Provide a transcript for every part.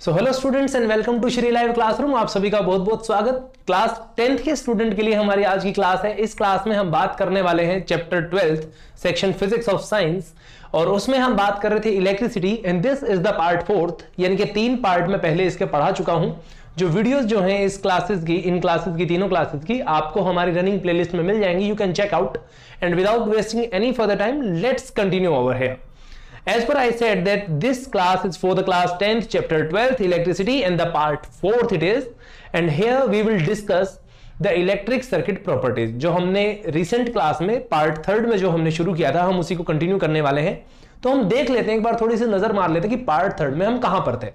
So hello students and welcome to Shri live classroom. आप सभी का बहुत बहुत स्वागत। क्लास 10th के स्टूडेंट के लिए हमारी आज की क्लास है। इस क्लास में हम बात करने वाले हैं chapter 12 section physics of science, और उसमें हम बात कर रहे थे electricity and this is the part 4th, यानी कि 3 पार्ट में पहले इसके पढ़ा चुका हूं। जो वीडियोस जो हैं इस क्लासेस की, इन क्लासेस की, तीनों क्लासेस की आपको हमारी रनिंग प्लेलिस्ट में मिल जाएंगी, you can check out. And without wasting any further time let's continue over here. As per I said that this class is for the class 10th, chapter 12th, electricity, and the part 4th it is. And here we will discuss the electric circuit properties. जो हमने recent class में part 3rd में जो हमने शुरू किया था, हम उसी को continue करने वाले हैं। तो हम देख लेते हैं, एक बार थोड़ी सी नजर मार लेते हैं कि part 3rd में हम कहाँ पर थे।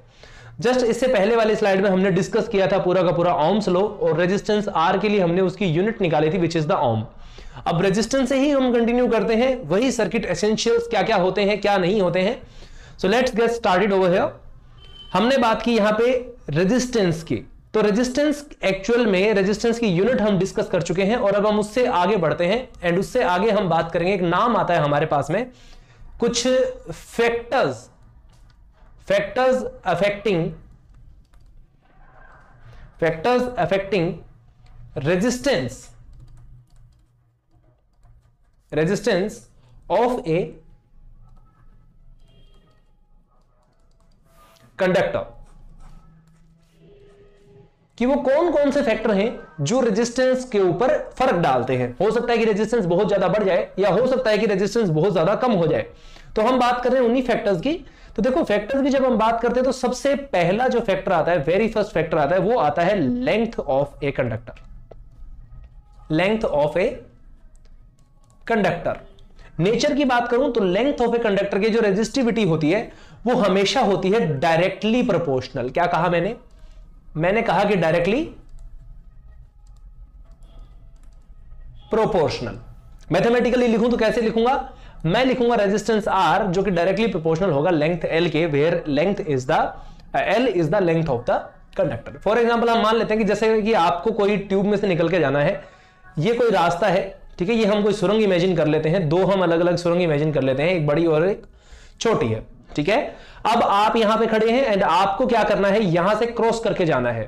जस्ट इससे पहले वाली स्लाइड में हमने discuss किया था पूरा का पूरा ओम्स लॉ, और रेजिस्टेंस R के लिए हमने उसकी यूनिट निकाली थी विच इज द ओम। अब रेजिस्टेंस से ही हम कंटिन्यू करते हैं, वही सर्किट एसेंशियल्स क्या क्या होते हैं क्या नहीं होते हैं। So let's get started over here. हमने बात की यहां पे रेजिस्टेंस की, तो रेजिस्टेंस एक्चुअल में रेजिस्टेंस की यूनिट हम डिस्कस कर चुके हैं, और अब हम उससे आगे बढ़ते हैं। एंड उससे आगे हम बात करेंगे, एक नाम आता है हमारे पास में, कुछ factors affecting resistance of a conductor, कि वो कौन कौन से फैक्टर हैं जो रेजिस्टेंस के ऊपर फर्क डालते हैं। हो सकता है कि रेजिस्टेंस बहुत ज्यादा बढ़ जाए, या हो सकता है कि रेजिस्टेंस बहुत ज्यादा कम हो जाए। तो हम बात कर रहे हैं उन्हीं फैक्टर्स की। तो देखो, फैक्टर्स की जब हम बात करते हैं तो सबसे पहला जो फैक्टर आता है, वेरी फर्स्ट फैक्टर आता है, वो आता है length of a conductor. Length of a conductor, nature की बात करूं तो लेंथ ऑफ ए कंडक्टर की जो रेजिस्टिविटी होती है वो हमेशा होती है डायरेक्टली प्रोपोर्शनल। क्या कहा मैंने कहा कि डायरेक्टली प्रोपोर्शनल। मैथमेटिकली लिखूं तो कैसे लिखूंगा? मैं लिखूंगा रेजिस्टेंस आर जो कि डायरेक्टली प्रोपोर्शनल होगा लेंथ एल के, where length is the L is the length of the conductor. For example हम मान लेते हैं कि जैसे कि आपको कोई ट्यूब में से निकल के जाना है, ये कोई रास्ता है, ठीक है, ये हम कोई सुरंग इमेजिन कर लेते हैं। दो हम अलग अलग सुरंग इमेजिन कर लेते हैं, एक बड़ी और एक छोटी है, ठीक है। अब आप यहां पे खड़े हैं एंड आपको क्या करना है, यहां से क्रॉस करके जाना है।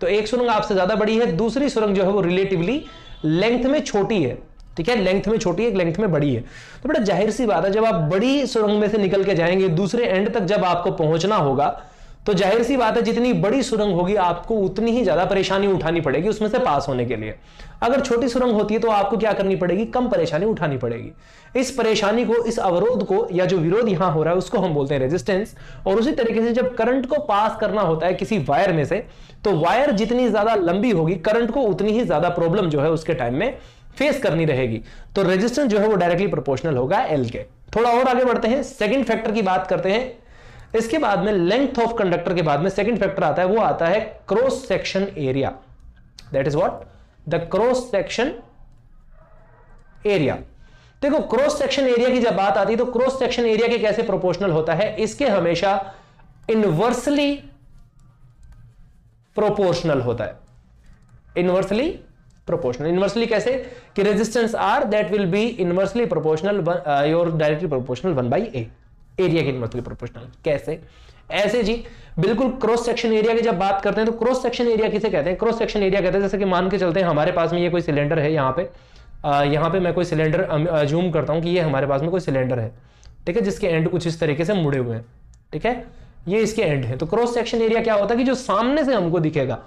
तो एक सुरंग आपसे ज्यादा बड़ी है, दूसरी सुरंग जो है वो रिलेटिवली लेंथ में छोटी है, ठीक है, लेंथ में छोटी है, लेंथ में बड़ी है। तो बेटा जाहिर सी बात है, जब आप बड़ी सुरंग में से निकल के जाएंगे, दूसरे एंड तक जब आपको पहुंचना होगा, तो जाहिर सी बात है जितनी बड़ी सुरंग होगी आपको उतनी ही ज्यादा परेशानी उठानी पड़ेगी उसमें से पास होने के लिए। अगर छोटी सुरंग होती है तो आपको क्या करनी पड़ेगी, कम परेशानी उठानी पड़ेगी। इस परेशानी को, इस अवरोध को, या जो विरोध यहां हो रहा है उसको हम बोलते हैं रेजिस्टेंस। और उसी तरीके से जब करंट को पास करना होता है किसी वायर में से, तो वायर जितनी ज्यादा लंबी होगी करंट को उतनी ही ज्यादा प्रॉब्लम जो है उसके टाइम में फेस करनी रहेगी। तो रेजिस्टेंस जो है वो डायरेक्टली प्रोपोर्शनल होगा एल के। थोड़ा और आगे बढ़ते हैं, सेकेंड फैक्टर की बात करते हैं। इसके बाद में लेंथ ऑफ कंडक्टर के बाद में सेकंड फैक्टर आता है, वो आता है cross section area. That is what the cross section area. देखो क्रॉस सेक्शन एरिया की जब बात आती है तो क्रॉस सेक्शन एरिया के कैसे प्रोपोर्शनल होता है, इसके हमेशा इनवर्सली प्रोपोर्शनल होता है। इनवर्सली प्रोपोर्शनल, इनवर्सली कैसे कि resistance R that will be inversely proportional your directly proportional 1/a area के इनवर्सली प्रोपोर्शनल। कैसे? ऐसे जी, बिल्कुल। क्रॉस सेक्शन एरिया की जब बात करते हैं तो क्रॉस सेक्शन एरिया किसे कहते हैं? क्रॉस सेक्शन एरिया कहते हैं, जैसे कि मान के चलते हैं हमारे पास में ये कोई सिलेंडर है, यहाँ पे मैं कोई सिलेंडर जूम करता हूँ कि ये हमारे पास में कोई सिलेंडर है, ठीक है, जिसके एंड कुछ इस तरीके से मुड़े हुए हैं, ठीक है, ये इसके एंड है। तो क्रॉस सेक्शन एरिया क्या होता है कि जो सामने से हमको दिखेगा,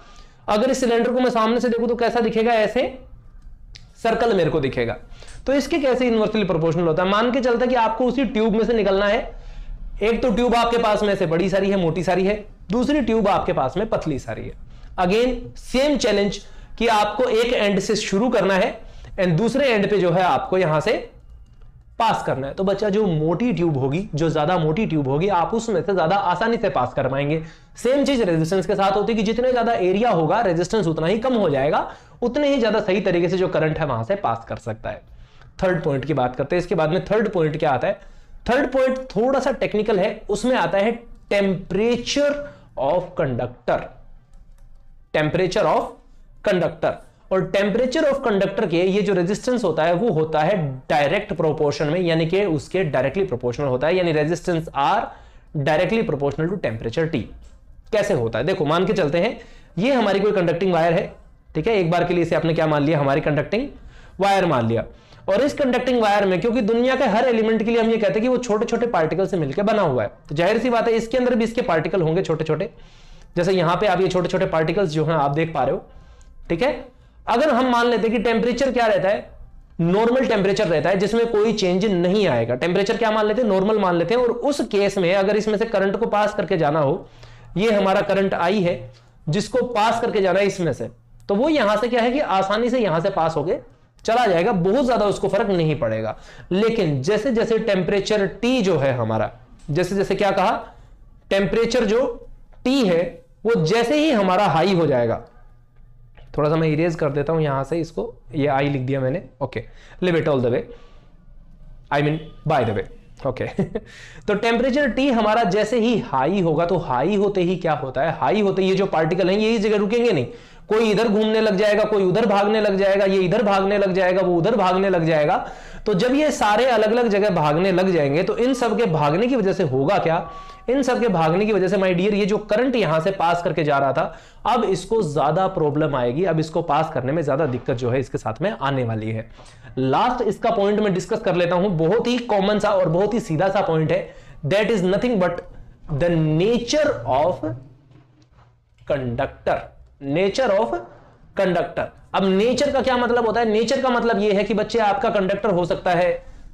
अगर इस सिलेंडर को मैं सामने से देखूँ तो कैसा दिखेगा, ऐसे सर्कल मेरे को दिखेगा। तो इसके कैसे इनवर्सली प्रोपोर्शनल होता है? मान के चलता है कि आपको उसी ट्यूब में से निकलना है, एक तो ट्यूब आपके पास में से बड़ी सारी है, मोटी सारी है, दूसरी ट्यूब आपके पास में पतली सारी है। अगेन सेम चैलेंज कि आपको एक एंड से शुरू करना है एंड दूसरे एंड पे जो है आपको यहां से पास करना है। तो बच्चा जो मोटी ट्यूब होगी, जो ज्यादा मोटी ट्यूब होगी, आप उसमें से ज्यादा आसानी से पास कर पाएंगे। सेम चीज रेजिस्टेंस के साथ होती है कि जितने ज्यादा एरिया होगा रेजिस्टेंस उतना ही कम हो जाएगा, उतने ही ज्यादा सही तरीके से जो करंट है वहां से पास कर सकता है। थर्ड पॉइंट की बात करते हैं, इसके बाद में थर्ड पॉइंट क्या आता है? थर्ड पॉइंट थोड़ा सा टेक्निकल है, उसमें आता है temperature of conductor. Temperature of conductor, और टेम्परेचर ऑफ कंडक्टर के ये जो रेजिस्टेंस होता है वो होता है डायरेक्ट प्रोपोर्शन में, यानी कि उसके डायरेक्टली प्रोपोर्शनल होता है, यानी resistance R directly proportional to temperature T. कैसे होता है देखो, मान के चलते हैं ये हमारी कोई कंडक्टिंग वायर है, ठीक है, एक बार के लिए इसे आपने क्या मान लिया, हमारी कंडक्टिंग वायर मान लिया। और इस कंडक्टिंग वायर में क्योंकि दुनिया के हर एलिमेंट के लिए हम ये कहते हैं कि वो छोटे छोटे पार्टिकल से मिलकर बना हुआ है, तो जाहिर सी बात है इसके अंदर भी इसके पार्टिकल होंगे छोटे छोटे, जैसे यहां पे आप ये छोटे छोटे पार्टिकल्स जो हैं आप देख पा रहे हो, ठीक है। अगर हम मान लेते हैं कि टेम्परेचर क्या रहता है, नॉर्मल टेम्परेचर रहता है जिसमें कोई चेंज नहीं आएगा, टेम्परेचर क्या मान लेते हैं, नॉर्मल मान लेते हैं। और उस केस में अगर इसमें से करंट को पास करके जाना हो, ये हमारा करंट आई है जिसको पास करके जाना है इसमें से, तो वो यहां से क्या है कि आसानी से यहां से पास होके चला जाएगा, बहुत ज्यादा उसको फर्क नहीं पड़ेगा। लेकिन जैसे जैसे टेम्परेचर टी जो है हमारा, जैसे जैसे क्या कहा, टेम्परेचर जो टी है वो जैसे ही हमारा हाई हो जाएगा, थोड़ा सा मैं इरेज कर देता हूं यहां से इसको, ये आई लिख दिया मैंने, okay, leave it all the way, I mean by the way, okay तो टेम्परेचर टी हमारा जैसे ही हाई होगा, तो हाई होते ही क्या होता है, हाई होते ही ये जो पार्टिकल हैं ये इस जगह रुकेंगे नहीं, कोई इधर घूमने लग जाएगा, कोई उधर भागने लग जाएगा, ये इधर भागने लग जाएगा, वो उधर भागने लग जाएगा। तो जब ये सारे अलग अलग जगह भागने लग जाएंगे, तो इन सब के भागने की वजह से होगा क्या, इन सब के भागने की वजह से माय डियर ये जो करंट यहां से पास करके जा रहा था, अब इसको ज्यादा प्रॉब्लम आएगी, अब इसको पास करने में ज्यादा दिक्कत जो है इसके साथ में आने वाली है। लास्ट इसका पॉइंट मैं डिस्कस कर लेता हूं, बहुत ही कॉमन सा और बहुत ही सीधा सा पॉइंट है, that is nothing but the nature of conductor, nature of conductor. अब नेचर का क्या मतलब होता है, नेचर का मतलब यह है कि बच्चे आपका कंडक्टर हो सकता है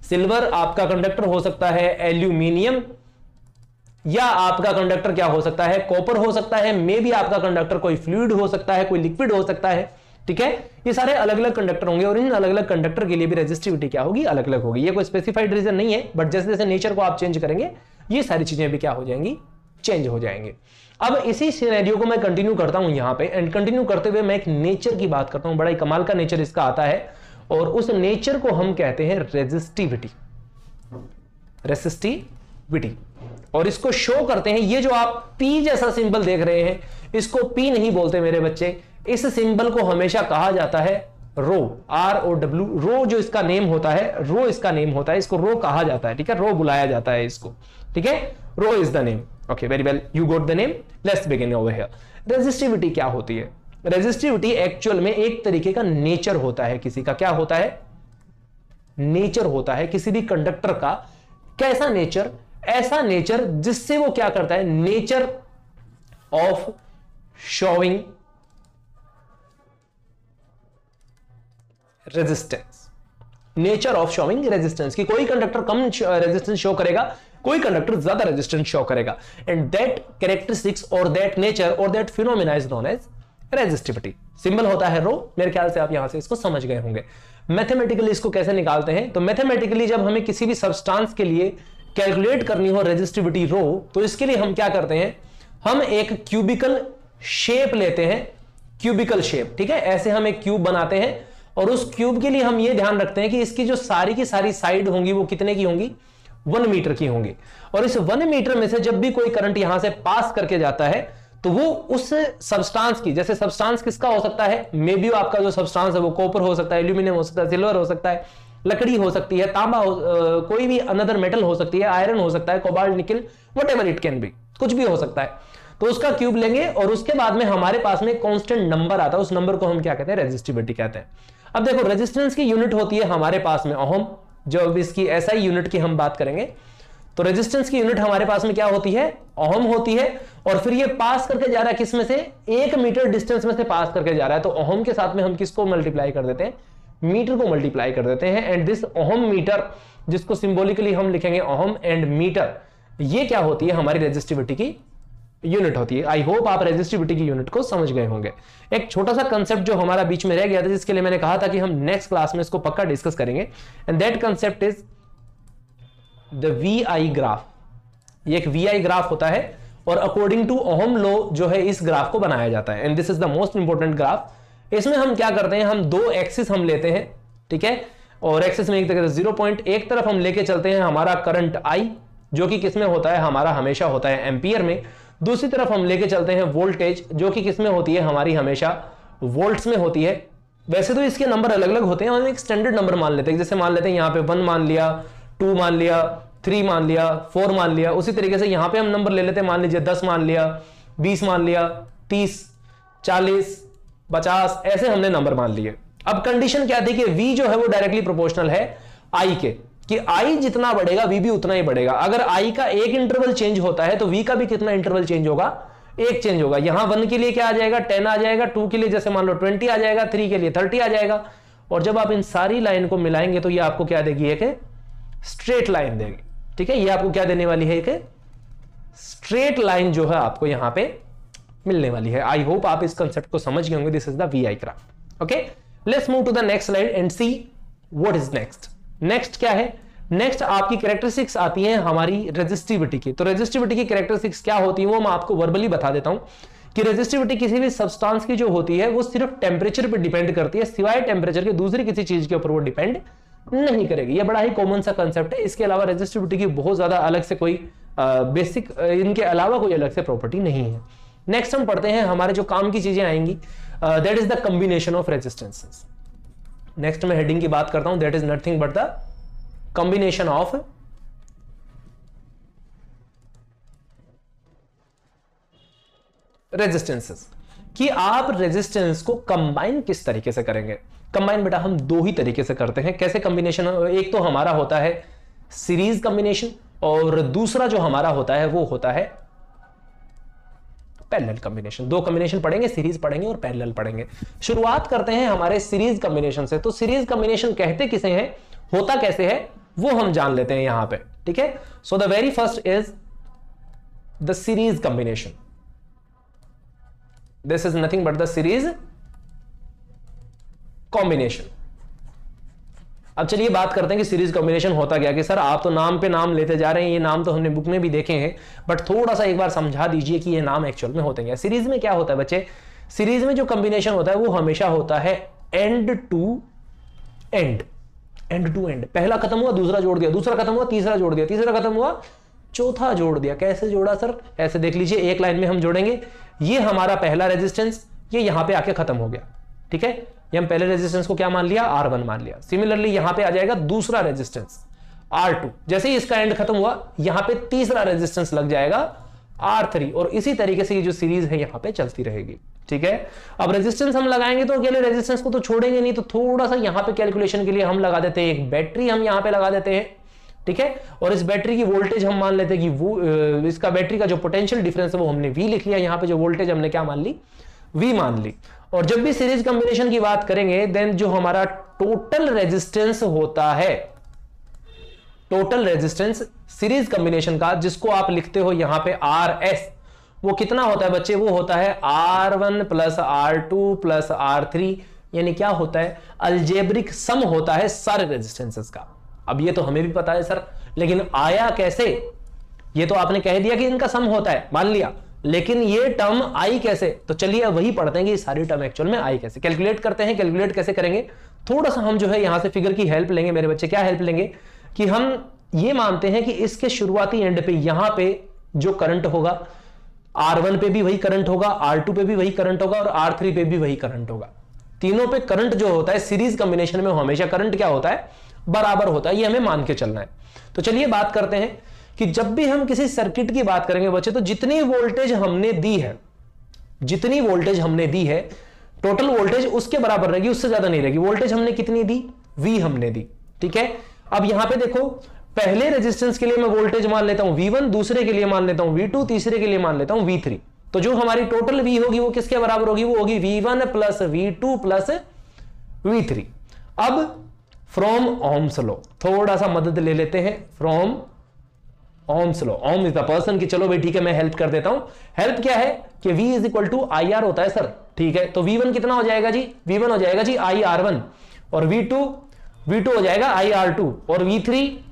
सिल्वर, आपका कंडक्टर हो सकता है एल्यूमिनियम, या आपका कंडक्टर क्या हो सकता है, कॉपर हो सकता है, मे बी आपका कंडक्टर कोई फ्लूइड हो सकता है, कोई लिक्विड हो सकता है, ठीक है। ये सारे अलग अलग कंडक्टर होंगे और इन अलग अलग कंडक्टर के लिए भी रेजिस्टिविटी क्या होगी, अलग अलग होगी। ये कोई स्पेसिफाइड रीजन नहीं है, बट जैसे जैसे नेचर को आप चेंज करेंगे ये सारी चीजें भी क्या हो जाएंगी, चेंज हो जाएंगे। अब इसी सिनेरियो को मैं कंटिन्यू करता हूं यहां पे, एंड कंटिन्यू करते हुए मैं एक नेचर की बात करता हूं, बड़ा ही कमाल का नेचर इसका आता है, और उस नेचर को हम कहते हैं रेजिस्टिविटी, रेजिस्टिविटी। और इसको शो करते हैं, ये जो आप पी जैसा सिंबल देख रहे हैं इसको पी नहीं बोलते मेरे बच्चे, इस सिंबल को हमेशा कहा जाता है रो, आर ओ डब्ल्यू, रो जो इसका नेम होता है, रो इसका नेम होता है, इसको रो कहा जाता है, ठीक है, रो बुलाया जाता है इसको, ठीक है, rho is the name, okay very well, you got the name, let's begin over here. Resistivity क्या होती है, रेजिस्टिविटी एक्चुअल में एक तरीके का नेचर होता है किसी का, क्या होता है, नेचर होता है किसी भी कंडक्टर का। कैसा नेचर, ऐसा नेचर जिससे वो क्या करता है, nature of showing resistance, nature of showing resistance, कि कोई कंडक्टर कम रेजिस्टेंस शो करेगा, कोई कंडक्टर ज्यादा रेजिस्टेंस शो करेगा, एंड दैट कैरेक्टरिस्टिक्स और दैट नेचर और that phenomena is known as resistivity. Symbol होता है रो, मेरे ख्याल से आप यहां से इसको समझ गए होंगे। मैथमेटिकली इसको कैसे निकालते हैं, तो मैथमेटिकली जब हमें किसी भी सब्सटेंस के लिए कैलकुलेट करनी हो रेजिस्टिविटी रो, तो इसके लिए हम क्या करते हैं, हम एक क्यूबिकल शेप लेते हैं, क्यूबिकल शेप, ठीक है, ऐसे हम एक क्यूब बनाते हैं और उस क्यूब के लिए हम ये ध्यान रखते हैं कि इसकी जो सारी की सारी साइड होंगी वो कितने की होंगी, 1 मीटर की होंगी, और इस 1 मीटर में से जब भी कोई करंट यहां से पास करके जाता है तो वो उस सब्सटेंस की, जैसे सब्सटेंस किसका हो सकता है, मे बी आपका जो सब्सटेंस है वो कॉपर हो सकता है, एल्यूमिनियम हो सकता है, सिल्वर हो सकता है, लकड़ी हो सकती है, तांबा हो, कोई भी अनदर मेटल हो सकती है, आयरन हो सकता है, कोबाल्ट, निकल, व्हाटएवर इट कैन बी, कुछ भी हो सकता है। तो उसका क्यूब लेंगे और उसके बाद में हमारे पास में कांस्टेंट नंबर आता है, उस नंबर को हम क्या कहते हैं, रेजिस्टिविटी कहते हैं। अब देखो रेजिस्टेंस की यूनिट होती है हमारे पास में ओहम, जब इसकी एसआई यूनिट की हम बात करेंगे तो रेजिस्टेंस की यूनिट हमारे पास में क्या होती है, ओहम होती है। और फिर ये पास करके जा रहा है किसमें से, 1 मीटर डिस्टेंस में से पास करके जा रहा है, तो ओहम के साथ में हम किसको मल्टीप्लाई कर देते हैं, मीटर को मल्टीप्लाई कर देते हैं, एंड दिस ओहम मीटर, जिसको सिंबॉलिकली हम लिखेंगे ओहम एंड मीटर, ये क्या होती है हमारी रेजिस्टिविटी की यूनिट होती है। आई होप आप रेजिस्टिविटी की यूनिट को समझ गए होंगे। एक छोटा सा कंसेप्ट जो हमारा बीच में रह गया था, जिसके लिए मैंने कहा था कि हम नेक्स्ट क्लास में इसको पक्का डिस्कस करेंगे, and that concept is the VI graph. ये एक वीआई ग्राफ होता है और अकॉर्डिंग टू ओहम लॉ जो है इस ग्राफ को बनाया जाता है, and this is the most important graph. इसमें हम क्या करते हैं, हम 2 एक्सिस हम लेते हैं, ठीक है, और एक्सिस में एक तरफ 0 पॉइंट, एक तरफ हम लेके चलते हैं हमारा करंट आई, जो कि किसमें होता है, हमारा हमेशा होता है एम्पियर में। दूसरी तरफ हम लेके चलते हैं वोल्टेज, जो कि किसमें होती है, हमारी हमेशा वोल्ट्स में होती है, वैसे तो इसके नंबर अलग अलग होते हैं, हम एक स्टैंडर्ड नंबर मान लेते हैं। जैसे मान लेते हैं यहाँ पे 1 मान लिया, 2 मान लिया, 3 मान लिया, 4 मान लिया। उसी तरीके से यहाँ पे हम नंबर ले लेते हैं, मान लीजिए 10 मान लिया, 20 मान लिया, 30, 40, 50, ऐसे हमने नंबर मान लिए। अब कंडीशन क्या थी कि v जो है वो डायरेक्टली प्रोपोर्शनल है i के, कि i जितना बढ़ेगा v भी उतना ही बढ़ेगा। अगर i का एक इंटरवल चेंज होता है तो v का भी कितना इंटरवल चेंज होगा, एक चेंज होगा। यहां 1 के लिए क्या आ जाएगा, 10 आ जाएगा, 2 के लिए जैसे मान लो 20 आ जाएगा, 3 के लिए 30 आ जाएगा। और जब आप इन सारी लाइन को मिलाएंगे तो ये आपको क्या देगी, एक स्ट्रेट लाइन देगी। ठीक है, ये आपको क्या देने वाली है, एक स्ट्रेट लाइन जो है आपको यहां पे मिलने वाली है। आई होप आप इस कंसेप्ट को समझ गए होंगे। This is the V I graph. Okay, let's move to the next slide and see what is next. Next क्या है, नेक्स्ट आपकी कैरेक्टरिस्टिक्स आती हैं हमारी रेजिस्टिविटी की। तो रेजिस्टिविटी की कैरेक्टरिस्टिक्स क्या होती है वो मैं आपको वर्बली बता देता हूं कि रेजिस्टिविटी किसी भी सब्सटेंस की जो होती है वो सिर्फ टेम्परेचर पे डिपेंड करती है, सिवाय टेम्परेचर के दूसरी किसी चीज के ऊपर वो डिपेंड नहीं करेगी। ये बड़ा ही कॉमन सा कंसेप्ट है। इसके अलावा रेजिस्टिविटी की बहुत ज्यादा अलग से कोई बेसिक इनके अलावा कोई अलग से प्रॉपर्टी नहीं है। नेक्स्ट हम पढ़ते हैं हमारे जो काम की चीजें आएंगी, that is the combination of resistances. Next मैं हेडिंग की बात करता हूं, that is nothing but the combination of resistances, कि आप रेजिस्टेंस को कंबाइन किस तरीके से करेंगे। कंबाइन बेटा हम दो ही तरीके से करते हैं। कैसे कंबिनेशन, एक तो हमारा होता है सीरीज कंबिनेशन और दूसरा जो हमारा होता है वो होता है पैरेलल कॉम्बिनेशन। दो कॉम्बिनेशन पढ़ेंगे, सीरीज पढ़ेंगे और पैरेलल पढ़ेंगे। शुरुआत करते हैं हमारे सीरीज कॉम्बिनेशन से। तो सीरीज कॉम्बिनेशन कहते किसे हैं, होता कैसे है वो हम जान लेते हैं यहां पे। ठीक है, so the very first is the series combination. This is nothing but the series combination. अब चलिए बात करते हैं कि सीरीज कॉम्बिनेशन होता क्या। कि सर आप तो नाम पे नाम लेते जा रहे हैं, ये नाम तो हमने बुक में भी देखे हैं, बट थोड़ा सा एक बार समझा दीजिए कि ये नाम एक्चुअल में होते हैं। सीरीज में क्या होता है बच्चे, सीरीज में जो कॉम्बिनेशन होता है वो हमेशा होता है end to end. End to end, पहला खत्म हुआ, दूसरा जोड़ दिया, दूसरा खत्म हुआ, तीसरा जोड़ दिया, तीसरा खत्म हुआ, चौथा जोड़ दिया। कैसे जोड़ा सर, ऐसे देख लीजिए, एक लाइन में हम जोड़ेंगे। ये हमारा पहला रेजिस्टेंस, ये यहां पे आके खत्म हो गया। ठीक है, ये हम पहले रेजिस्टेंस को क्या मान लिया, R1 मान लिया। सिमिलरली यहां पे आ जाएगा दूसरा रेजिस्टेंस R2, जैसे ही इसका एंड खत्म हुआ यहां पे तीसरा रेजिस्टेंस लग जाएगा R3, और इसी तरीके से ये जो सीरीज है यहां पे चलती रहेगी। ठीक है, अब रेजिस्टेंस हम लगाएंगे तो अकेले रेजिस्टेंस को तो छोड़ेंगे नहीं, तो थोड़ा सा यहां पे कैलकुलेशन के लिए हम लगा देते हैं एक बैटरी, हम यहां पे लगा देते हैं। ठीक है, और इस बैटरी की वोल्टेज हम मान लेते हैं कि वो इसका बैटरी का जो पोटेंशियल डिफरेंस है वो हमने V लिख लिया। यहाँ पे जो वोल्टेज हमने क्या मान ली, V मान ली। और जब भी सीरीज कॉम्बिनेशन की बात करेंगे देन जो हमारा टोटल रेजिस्टेंस होता है, टोटल रेजिस्टेंस सीरीज कॉम्बिनेशन का, जिसको आप लिखते हो यहां पे RS, वो कितना होता है बच्चे, वो होता है R1 plus R2 plus R3, यानी क्या होता है, अलजेब्रिक सम होता है सारे रेजिस्टेंसेस का। अब ये तो हमें भी पता है सर, लेकिन आया कैसे, ये तो आपने कह दिया कि इनका सम होता है, मान लिया, लेकिन ये टर्म आई कैसे। तो चलिए वही पढ़ते हैं कि सारी टर्म एक्चुअल में आई कैसे कैलकुलेट करते हैं। कैलकुलेट कैसे करेंगे, थोड़ा सा हम जो है यहां से फिगर की हेल्प लेंगे। मेरे बच्चे क्या हेल्प लेंगे कि हम ये मानते हैं कि इसके शुरुआती एंड पे यहां पे जो करंट होगा, R1 पे भी वही करंट होगा, R2 पे भी वही करंट होगा और R3 पे भी वही करंट होगा। तीनों पे करंट जो होता है सीरीज कॉम्बिनेशन में हमेशा करंट क्या होता है, बराबर होता है, ये हमें मान के चलना है। तो चलिए बात करते हैं कि जब भी हम किसी सर्किट की बात करेंगे बच्चे, तो जितनी वोल्टेज हमने दी है, जितनी वोल्टेज हमने दी है टोटल वोल्टेज उसके बराबर रहेगी, उससे ज्यादा नहीं रहेगी। वोल्टेज हमने कितनी दी, V हमने दी। ठीक है, अब यहां पे देखो, पहले रेजिस्टेंस के लिए मैं वोल्टेज मान लेता हूं V1, दूसरे के लिए मान लेता हूं V2, तीसरे के लिए मान लेता हूं V3। तो जो हमारी टोटल V होगी वो किसके बराबर होगी, वो होगी V1 plus V2 plus V3। अब फ्रॉम ओम्स लॉ थोड़ा सा मदद ले लेते हैं, from ohms law. Om is the person, की चलो भाई ठीक है मैं हेल्प कर देता हूं। हेल्प क्या है कि V is equal to I R होता है सर। ठीक है, तो V1 कितना हो जाएगा जी, V1 हो जाएगा जी IR1, और V2 हो जाएगा IR2, और V3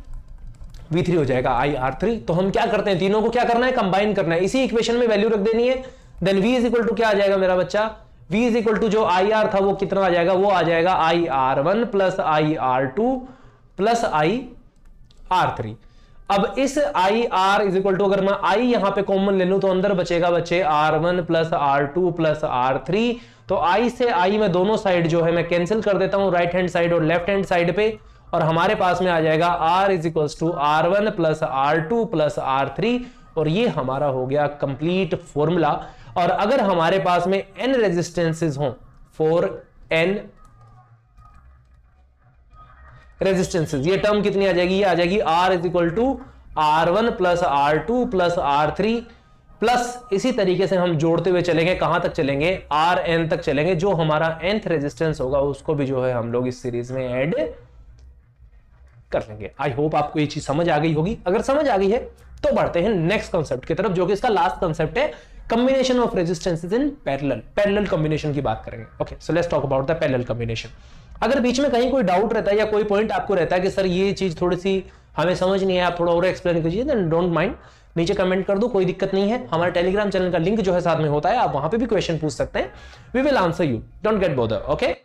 हो जाएगा IR3। तो हम क्या करते हैं, तीनों को क्या करना है, कंबाइन करना है, इसी इक्वेशन में वैल्यू रख देनी है। Then V is equal to क्या आ जाएगा मेरा बच्चा, V इज इक्वल टू जो IR था वो कितना आ जाएगा, वो आ जाएगा IR1 plus IR2 plus IR3। अब इस I R is equal to, अगर मैं आई यहां पे कॉमन ले लूं तो अंदर बचेगा बच्चे R one plus R two plus R three. तो आई से आई में दोनों साइड जो है मैं कैंसिल कर देता हूं, राइट हैंड साइड और लेफ्ट हैंड साइड पे, और हमारे पास में आ जाएगा R is equal to R one plus R two plus R three, और ये हमारा हो गया कंप्लीट फॉर्मूला। और अगर हमारे पास में एन रेजिस्टेंसेज हों, फोर एन रेजिस्टेंसेज, ये टर्म कितनी आ जाएगी, ये आ जाएगी R is equal to R one plus R two plus R three plus, इसी तरीके से हम जोड़ते हुए चलेंगे, कहां तक चलेंगे, आर एन तक चलेंगे। जो हमारा nth रेजिस्टेंस होगा उसको भी जो है हम लोग इस सीरीज में ऐड कर लेंगे। आई होप आपको ये चीज समझ आ गई होगी। अगर समझ आ गई है तो बढ़ते हैं नेक्स्ट कॉन्सेप्ट की तरफ, जो कि इसका लास्ट कॉन्सेप्ट है, combination of resistances in parallel. Parallel combination की बात करेंगे। Okay, so let's talk about the parallel combination. अगर बीच में कहीं कोई डाउट रहता है या कोई पॉइंट आपको रहता है कि सर ये चीज थोड़ी सी हमें समझ नहीं है, आप थोड़ा और एक्सप्लेन कीजिए, देन डोंट माइंड, नीचे कमेंट कर दो, कोई दिक्कत नहीं है। हमारे टेलीग्राम चैनल का लिंक जो है साथ में होता है, आप वहां पे भी क्वेश्चन पूछ सकते हैं, we will answer you, don't get bother. Okay.